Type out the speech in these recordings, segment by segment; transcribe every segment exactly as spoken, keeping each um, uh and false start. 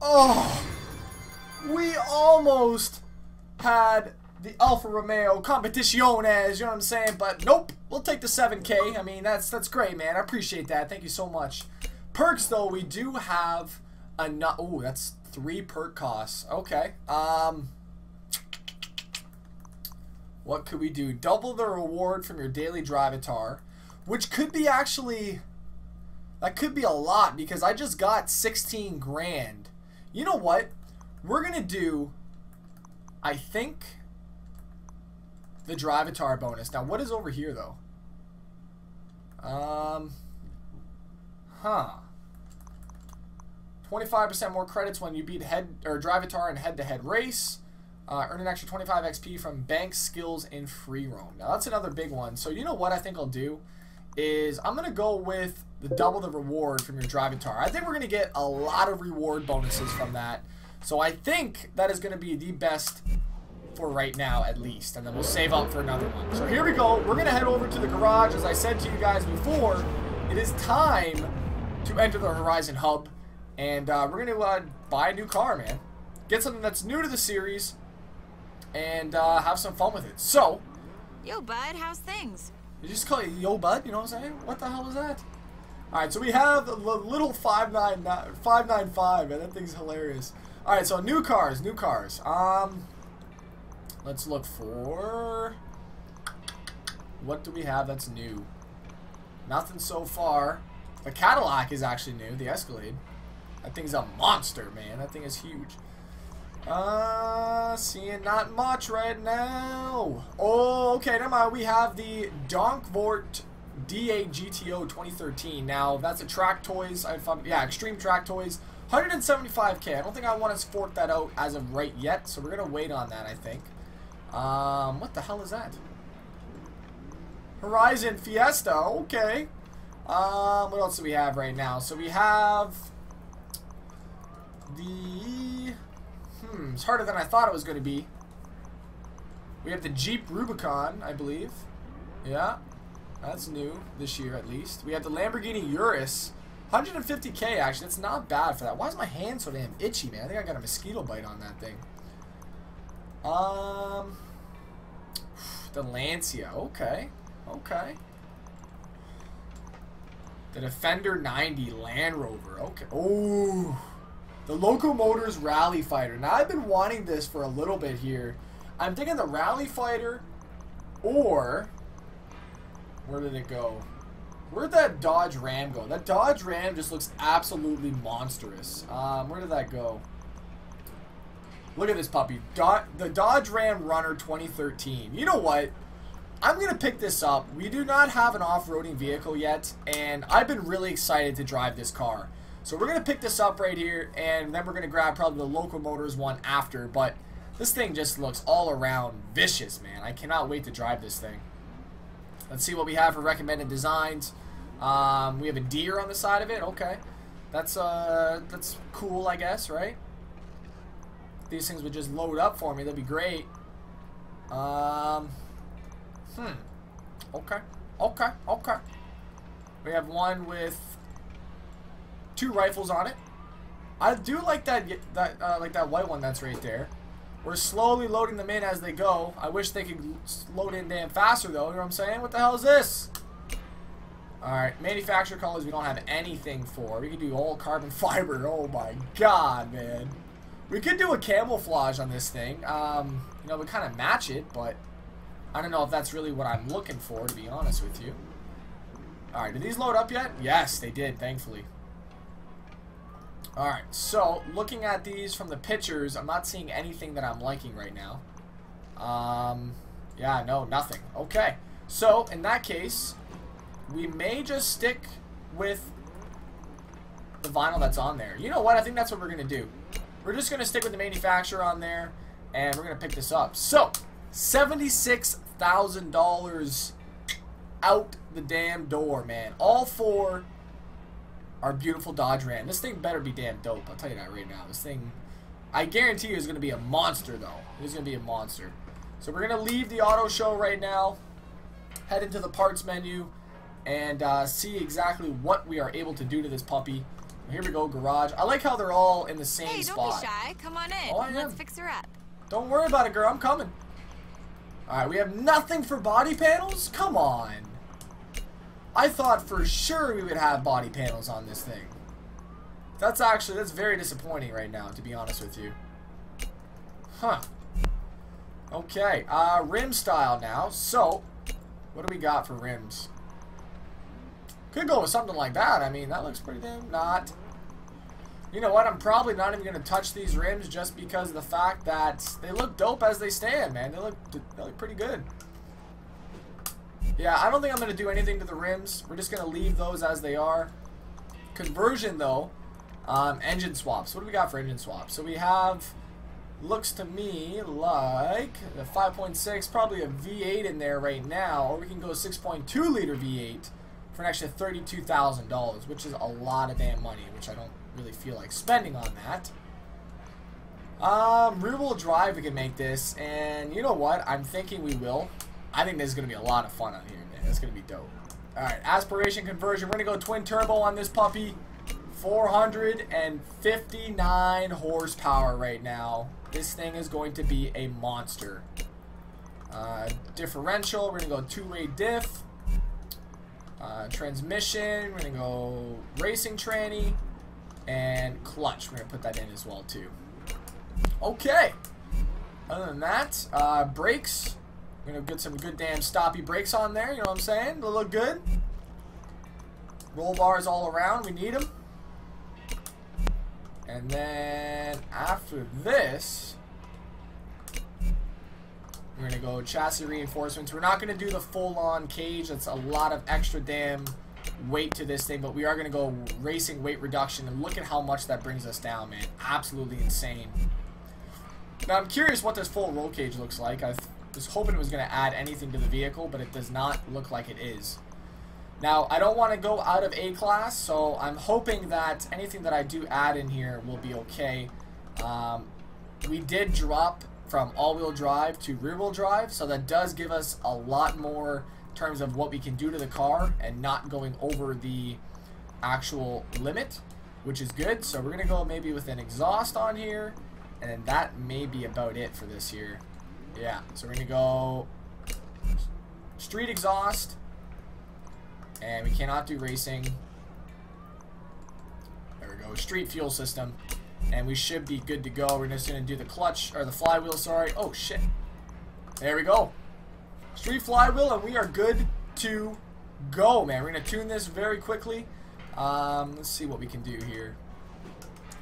Oh, we almost had the Alfa Romeo Competizione, you know what I'm saying? But nope, we'll take the seven K. I mean, that's that's great, man. I appreciate that. Thank you so much. Perks, though, we do have enough. Oh, that's three perk costs. Okay. Um, what could we do? Double the reward from your daily Drivatar, which could be actually, that could be a lot because I just got sixteen grand. You know what? We're gonna do, I think, the Drivatar bonus. Now, what is over here though? Um, huh. twenty-five percent more credits when you beat head or Drivatar in head-to-head race. Uh, earn an extra twenty-five X P from bank skills in free roam. Now that's another big one. So you know what I think I'll do is I'm gonna go with the double the reward from your Drivatar. I think we're gonna get a lot of reward bonuses from that. So I think that is gonna be the best for right now at least, and then we'll save up for another one. So here we go. We're gonna head over to the garage. As I said to you guys before, it is time to enter the Horizon Hub, and uh, we're gonna uh, buy a new car, man. Get something that's new to the series, and uh, have some fun with it. So, yo bud, how's things? You just call it yo bud, you know what I'm saying? What the hell was that? All right, so we have the little five nine five, man. That thing's hilarious. All right, so new cars, new cars. Um, let's look for, what do we have that's new? Nothing so far. The Cadillac is actually new. The Escalade. That thing's a monster, man. That thing is huge. Uh, seeing not much right now. Oh, okay, never mind. We have the Donkvort D A G T O twenty thirteen. Now, that's a track toys. If I'm, yeah, extreme track toys. one seventy-five K. I don't think I want to fork that out as of right yet, so we're going to wait on that, I think. Um, what the hell is that? Horizon Fiesta. Okay. Um, what else do we have right now? So we have the... Hmm, it's harder than I thought it was going to be. We have the Jeep Rubicon, I believe. Yeah, that's new this year at least. We have the Lamborghini Urus, one fifty K actually. That's not bad for that. Why is my hand so damn itchy, man? I think I got a mosquito bite on that thing. Um, the Lancia. Okay, okay. The Defender ninety Land Rover. Okay. Oh. The Locomotors Rally Fighter. Now, I've been wanting this for a little bit here. I'm thinking the Rally Fighter or... Where did it go? Where'd that Dodge Ram go? That Dodge Ram just looks absolutely monstrous. Um, where did that go? Look at this puppy. Do- the Dodge Ram Runner twenty thirteen. You know what? I'm going to pick this up. We do not have an off-roading vehicle yet, and I've been really excited to drive this car. So we're going to pick this up right here, and then we're going to grab probably the Locomotors one after, but this thing just looks all around vicious, man. I cannot wait to drive this thing. Let's see what we have for recommended designs. Um, we have a deer on the side of it. Okay. That's, uh, that's cool, I guess, right? If these things would just load up for me, that'd be great. Um, hmm. Okay. Okay. Okay. We have one with... two rifles on it. I do like that that uh, like that white one that's right there. We're slowly loading them in as they go. I wish they could load in damn faster though. You know what I'm saying? What the hell is this? All right, manufacturer colors we don't have anything for. We could do all carbon fiber. Oh my god, man. We could do a camouflage on this thing. Um, you know, we kind of match it, but I don't know if that's really what I'm looking for, to be honest with you. All right, did these load up yet? Yes, they did, thankfully. Alright, so looking at these from the pictures, I'm not seeing anything that I'm liking right now. Um, yeah, no, nothing. Okay, so in that case, we may just stick with the vinyl that's on there. You know what? I think that's what we're going to do. We're just going to stick with the manufacturer on there, and we're going to pick this up. So, seventy-six thousand dollars out the damn door, man. All four... our beautiful Dodge Ram. This thing better be damn dope. I'll tell you that right now. This thing, I guarantee you, is going to be a monster, though. It is going to be a monster. So we're going to leave the auto show right now, head into the parts menu, and uh, see exactly what we are able to do to this puppy Here we go, garage. I like how they're all in the same hey, spot. Hey, don't be shy. Come on in. Oh, I Let's am. fix her up. Don't worry about it, girl. I'm coming. Alright, we have nothing for body panels? Come on. I thought for sure we would have body panels on this thing. That's actually, that's very disappointing right now, to be honest with you. Huh. Okay, uh, rim style now. So, what do we got for rims? Could go with something like that. I mean, that looks pretty damn not. You know what? I'm probably not even going to touch these rims just because of the fact that they look dope as they stand, man. They look, they look pretty good. Yeah, I don't think I'm going to do anything to the rims. We're just going to leave those as they are. Conversion, though. Um, engine swaps. What do we got for engine swaps? So we have... Looks to me like the five point six, probably a V eight in there right now, or we can go six point two liter V eight for an extra thirty-two thousand dollars, which is a lot of damn money, which I don't really feel like spending on that. Um, rear-wheel drive, we can make this, and you know what? I'm thinking we will. I think this is going to be a lot of fun on here, man. It's going to be dope. All right, aspiration conversion. We're going to go twin turbo on this puppy. four hundred fifty-nine horsepower right now. This thing is going to be a monster. Uh, differential, we're going to go two-way diff. Uh, transmission, we're going to go racing tranny. And clutch, we're going to put that in as well too. Okay. Other than that, uh, brakes. We're going to get some good damn stoppy brakes on there, you know what I'm saying? They'll look good. Roll bars all around, we need them. And then after this, we're going to go chassis reinforcements. We're not going to do the full-on cage. That's a lot of extra damn weight to this thing, but we are going to go racing weight reduction, and look at how much that brings us down, man. Absolutely insane. Now, I'm curious what this full roll cage looks like. I was hoping it was going to add anything to the vehicle, but it does not look like it is. Now, I don't want to go out of A-class, so I'm hoping that anything that I do add in here will be okay. Um, we did drop from all-wheel drive to rear-wheel drive, so that does give us a lot more in terms of what we can do to the car and not going over the actual limit, which is good. So we're going to go maybe with an exhaust on here, and then that may be about it for this here. Yeah, so we're going to go street exhaust. And we cannot do racing. There we go. Street fuel system. And we should be good to go. We're just going to do the clutch, or the flywheel, sorry. Oh, shit. There we go. Street flywheel, and we are good to go, man. We're going to tune this very quickly. Um, let's see what we can do here.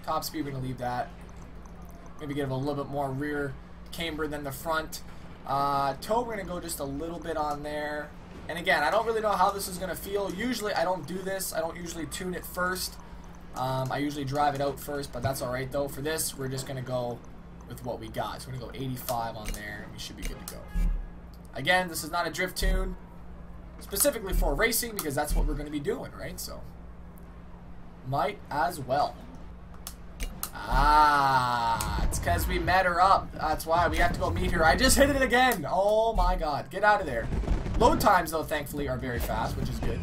Top speed, we're going to leave that. Maybe give it a little bit more rear camber than the front. Uh, toe, we're going to go just a little bit on there. And again, I don't really know how this is going to feel. Usually, I don't do this. I don't usually tune it first. Um, I usually drive it out first, but that's all right, though. For this, we're just going to go with what we got. So we're going to go eighty-five on there, and we should be good to go. Again, this is not a drift tune, specifically for racing, because that's what we're going to be doing, right? So, might as well. Ah, it's because we met her up. That's why we have to go meet her. I just hit it again. Oh, my God. Get out of there. Load times, though, thankfully, are very fast, which is good.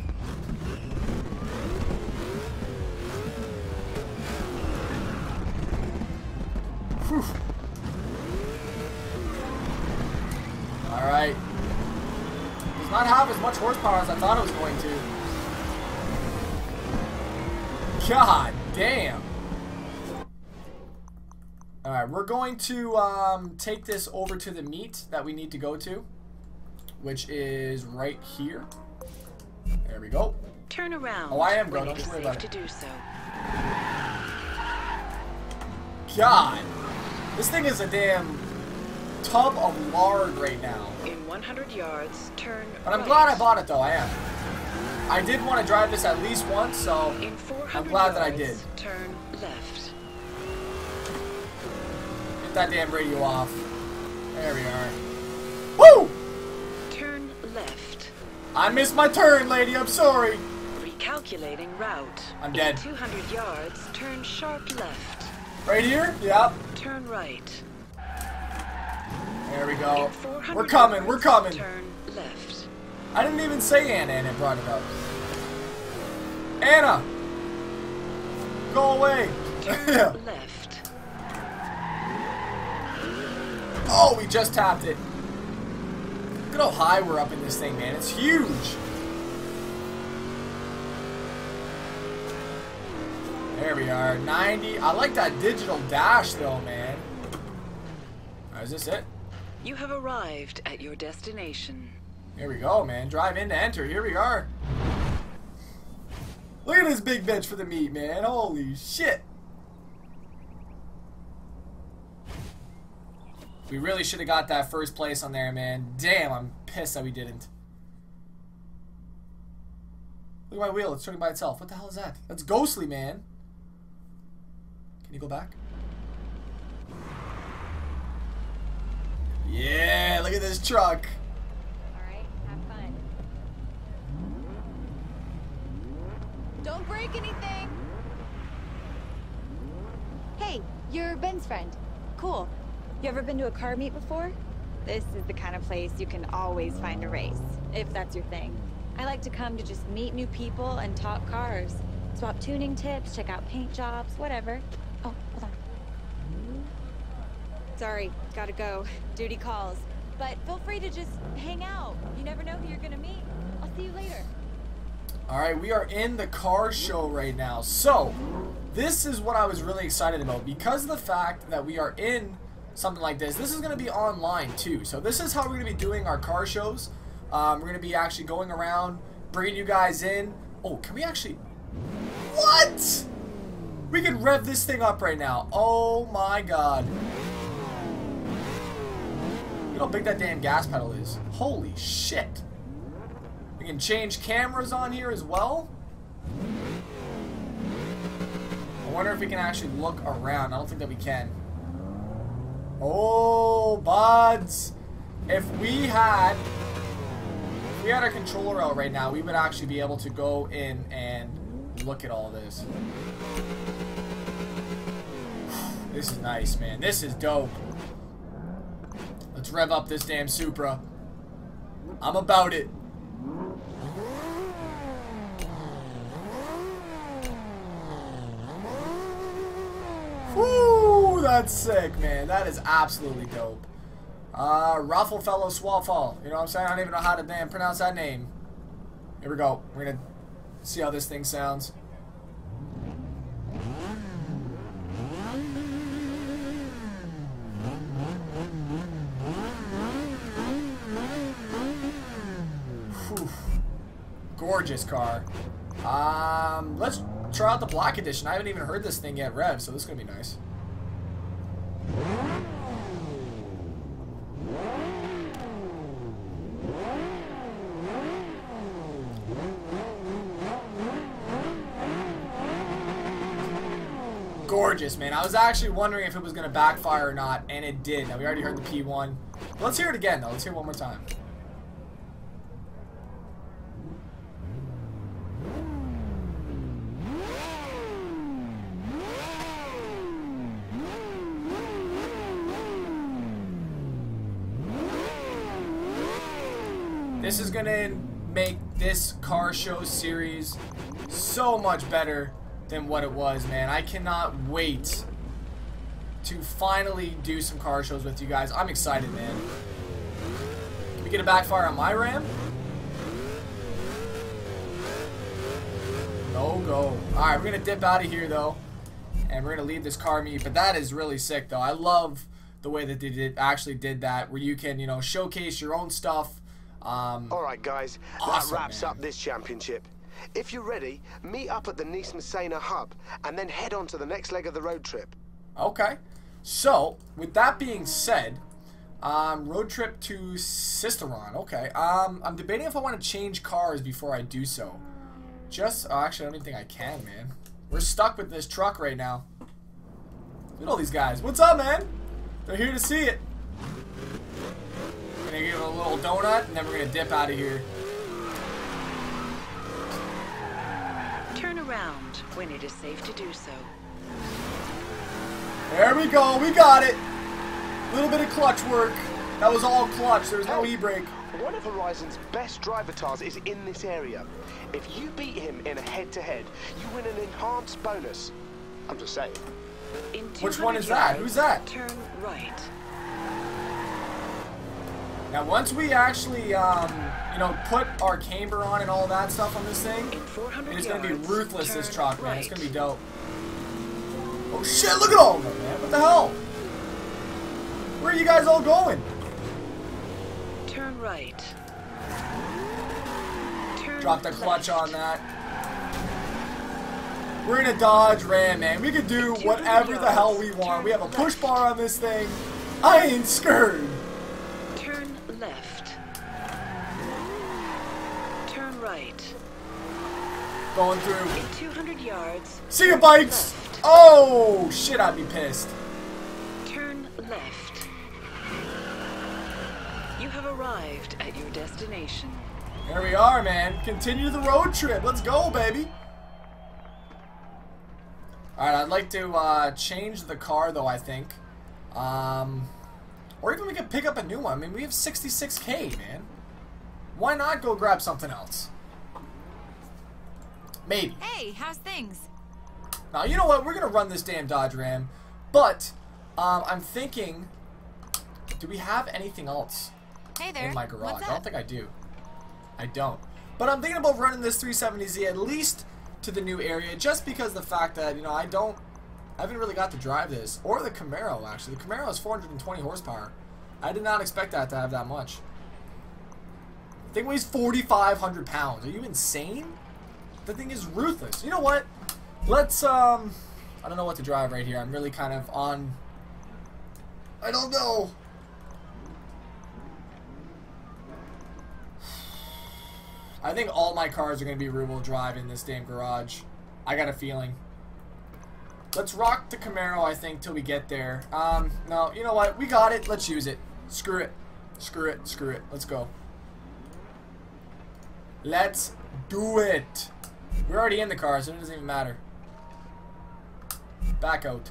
Whew. All right. Does not have as much horsepower as I thought it was going to. God damn. All right, we're going to um, take this over to the meet that we need to go to, which is right here. There we go. Turn around. Oh, I am, bro. Don't worry about it. Do so. God. This thing is a damn tub of lard right now. In one hundred yards, turn But I'm right. glad I bought it, though. I am. I did want to drive this at least once, so In I'm glad yards, that I did. Turn left. Get that damn radio off. There we are. Woo! Left. I missed my turn, lady. I'm sorry. Recalculating route. I'm dead. In two hundred yards, turn sharp left. Right here? Yep. Turn right. There we go. We're coming. Yards, we're coming. Turn left. I didn't even say Anna, and it brought it up. Anna! Go away! Turn left. Oh, we just tapped it. Look at how high we're up in this thing, man. It's huge. There we are. ninety. I like that digital dash, though, man. Alright, is this it? You have arrived at your destination. Here we go, man. Drive in to enter. Here we are. Look at this big bench for the meat, man. Holy shit. We really should have got that first place on there, man. Damn, I'm pissed that we didn't. Look at my wheel. It's turning by itself. What the hell is that? That's ghostly, man. Can you go back? Yeah, look at this truck. Don't break anything! Hey, you're Ben's friend. Cool. You ever been to a car meet before? This is the kind of place you can always find a race, if that's your thing. I like to come to just meet new people and talk cars. Swap tuning tips, check out paint jobs, whatever. Oh, hold on. Sorry, gotta go. Duty calls. But feel free to just hang out. You never know who you're gonna meet. I'll see you later. Alright, we are in the car show right now. So, this is what I was really excited about. Because of the fact that we are in something like this, this is going to be online too. So, this is how we're going to be doing our car shows. Um, we're going to be actually going around, bringing you guys in. Oh, can we actually... What? We can rev this thing up right now. Oh my god. Look how big that damn gas pedal is. Holy shit. We can change cameras on here as well. I wonder if we can actually look around. I don't think that we can. Oh, buds. If we had if we had our controller out right now, we would actually be able to go in and look at all this. This is nice, man. This is dope. Let's rev up this damn Supra. I'm about it. Woo, that's sick, man. That is absolutely dope. Uh, Rafflefellow Swafall. You know what I'm saying? I don't even know how to damn pronounce that name. Here we go. We're gonna see how this thing sounds. Whew. Gorgeous car. Um, let's try out the black edition. I haven't even heard this thing yet rev, so this is gonna be nice. Gorgeous, man. I was actually wondering if it was gonna backfire or not, and it did. Now we already heard the P one. Let's hear it again though. Let's hear it one more time. This is gonna make this car show series so much better than what it was, man. I cannot wait to finally do some car shows with you guys. I'm excited, man. Can we get a backfire on my Ram? No go. Alright, we're gonna dip out of here though, and we're gonna leave this car meet. But that is really sick though. I love the way that they did actually did that, where you can, you know, showcase your own stuff. Um, Alright guys, awesome, that wraps man. up this championship. If you're ready, meet up at the Nissan Hub and then head on to the next leg of the road trip. Okay, so with that being said, um, road trip to Sisteron. Okay, um, I'm debating if I want to change cars before I do so. Just, oh, actually I don't even think I can, man. We're stuck with this truck right now. Look at all these guys. What's up, man? They're here to see it. Gonna give it a little donut, and then we're gonna dip out of here. Turn around when it is safe to do so. There we go, we got it. A little bit of clutch work. That was all clutch. There was no e-brake. One of Horizon's best Drivatars is in this area. If you beat him in a head-to-head, you win an enhanced bonus. I'm just saying. Which one is that? Who's that? Turn right. Now, once we actually, um, you know, put our camber on and all that stuff on this thing, it's going to be ruthless, this truck, man. Right. It's going to be dope. Oh, shit, look at all of them, man. What the hell? Where are you guys all going? Turn right. Turn Drop the clutch left. on that. We're in a Dodge Ram, man. We could do whatever the hell we want. Turn we have a push left. bar on this thing. I ain't scared. Left. Turn right. Going through. In two hundred yards. See ya, bikes! Left. Oh, shit, I'd be pissed. Turn left. You have arrived at your destination. There we are, man. Continue the road trip. Let's go, baby. Alright, I'd like to uh, change the car, though, I think. Um... Or even we can pick up a new one. I mean, we have sixty-six K, man. Why not go grab something else? Maybe. Hey, how's things? Now, you know what? We're going to run this damn Dodge Ram. But, um, I'm thinking, do we have anything else hey there. in my garage? I don't think I do. I don't. But I'm thinking about running this three seventy Z at least to the new area. Just because of the fact that, you know, I don't... I haven't really got to drive this, or the Camaro, actually. The Camaro is four hundred twenty horsepower. I did not expect that to have that much. The thing weighs forty-five hundred pounds. Are you insane? The thing is ruthless. You know what? Let's, um... I don't know what to drive right here. I'm really kind of on... I don't know. I think all my cars are going to be rear-wheel drive in this damn garage. I got a feeling. Let's rock the Camaro, I think, till we get there. Um, no, you know what? We got it. Let's use it. Screw it. Screw it. Screw it. Let's go. Let's do it. We're already in the car, so it doesn't even matter. Back out.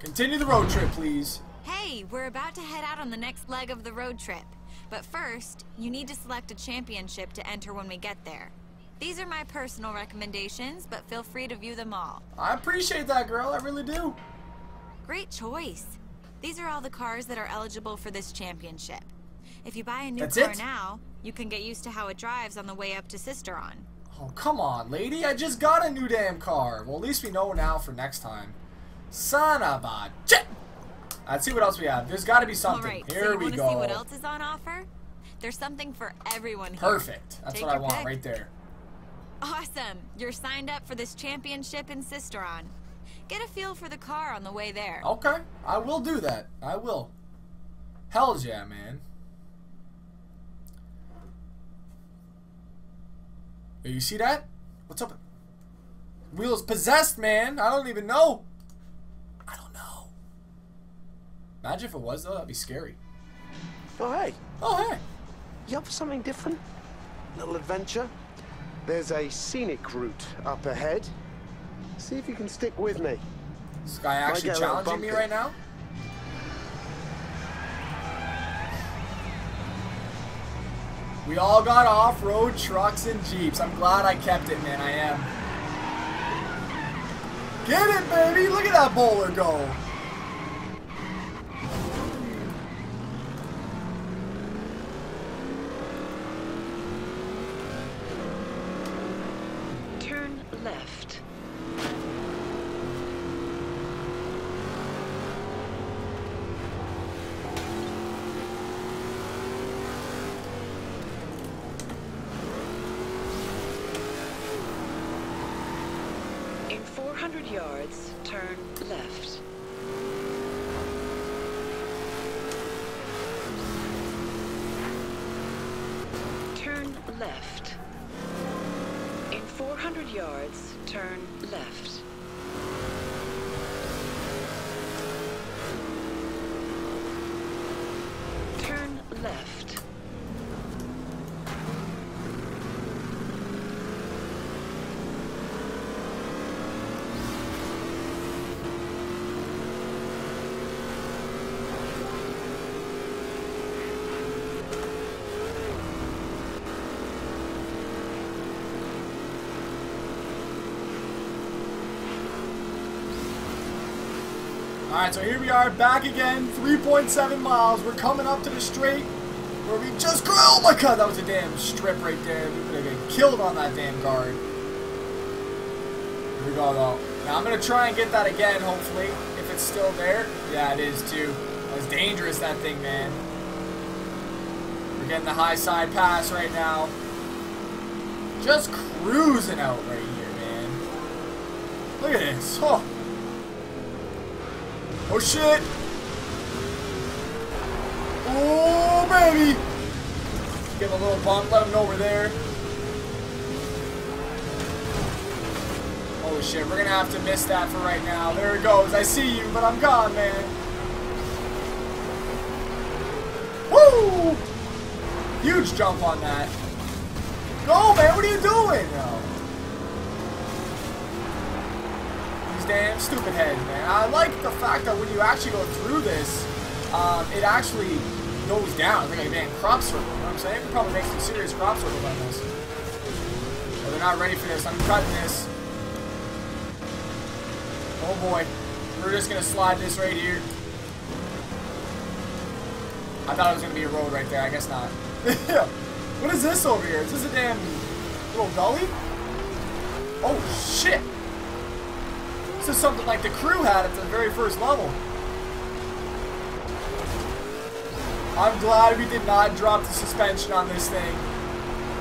Continue the road trip, please. Hey, we're about to head out on the next leg of the road trip. But first, you need to select a championship to enter when we get there. These are my personal recommendations, but feel free to view them all. I appreciate that, girl. I really do. Great choice. These are all the cars that are eligible for this championship. If you buy a new That's car it? now, you can get used to how it drives on the way up to Sisteron. Oh, come on, lady. I just got a new damn car. Well, at least we know now for next time. Son of a... Let's see what else we have. There's got to be something. All right, Here so you we go. See what else is on offer? There's something for everyone here. Perfect. That's Take what I want pick. right there. Awesome! You're signed up for this championship in Sisteron. Get a feel for the car on the way there. Okay, I will do that. I will. Hells yeah, man. Hey, you see that? What's up? Wheels possessed, man. I don't even know. I don't know. Imagine if it was, though. That'd be scary. Oh, hey. Oh, hey. You up for something different? Little adventure? There's a scenic route up ahead. See if you can stick with me. This guy actually challenging me right now? We all got off-road trucks and Jeeps. I'm glad I kept it, man. I am. Get it, baby! Look at that bowler go! Left. In four hundred yards, turn left. Turn left. four hundred yards, turn left. Turn left. Alright, so here we are back again, three point seven miles. We're coming up to the straight where we just grew. Oh my god, that was a damn strip right there. We would have been killed on that damn guard. Here we go, though. Now I'm going to try and get that again, hopefully, if it's still there. Yeah, it is, too. That was dangerous, that thing, man. We're getting the high side pass right now. Just cruising out right here, man. Look at this. Oh, oh shit. Oh, baby. Give him a little bump. Let him know we're there. Oh, shit. We're going to have to miss that for right now. There it goes. I see you, but I'm gone, man. Woo! Huge jump on that. Go, man, what are you doing? No. These damn stupid heads, man. I like the fact that when you actually go through this, um, it actually goes down. It's like a damn crop circle, you know what I'm saying? We probably make some serious crop circles on this. Well, they're not ready for this. I'm cutting this. Oh, boy. We're just going to slide this right here. I thought it was going to be a road right there. I guess not. Yeah. What is this over here? Is this a damn little gully? Oh, shit. This is something like the Crew had at the very first level. I'm glad we did not drop the suspension on this thing.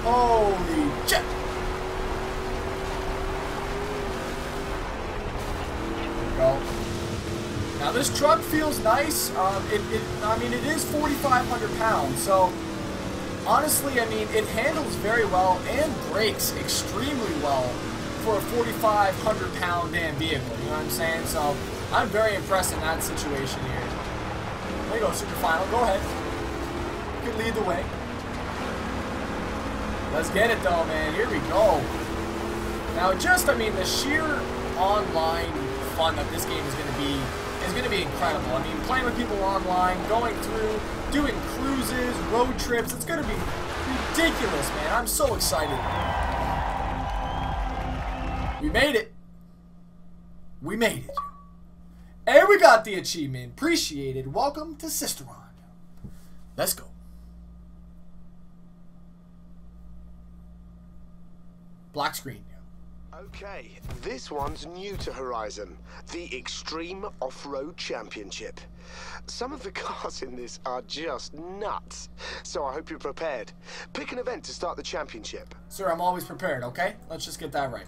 Holy shit. There we go. Now, this truck feels nice. Um, it, it, I mean, it is forty-five hundred pounds, so... Honestly, I mean, it handles very well and brakes extremely well for a forty-five hundred pound damn vehicle, you know what I'm saying? So, I'm very impressed in that situation here. There you go, Super Final. Go ahead. You can lead the way. Let's get it, though, man. Here we go. Now, just, I mean, the sheer online fun that this game is going to be is going to be incredible. I mean, playing with people online, going through... doing cruises, road trips, it's gonna be ridiculous, man. I'm so excited. We made it. We made it. And we got the achievement. Appreciated. Welcome to Sisteron. Let's go. Black screen. Okay, this one's new to Horizon, the Extreme Off-Road Championship. Some of the cars in this are just nuts, so I hope you're prepared. Pick an event to start the championship. Sir, I'm always prepared, okay? Let's just get that right.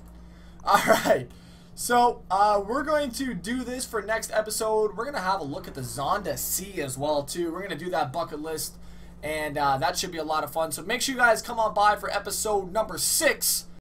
Alright, so uh, we're going to do this for next episode. We're going to have a look at the Zonda C as well, too. We're going to do that bucket list, and uh, that should be a lot of fun. So make sure you guys come on by for episode number six.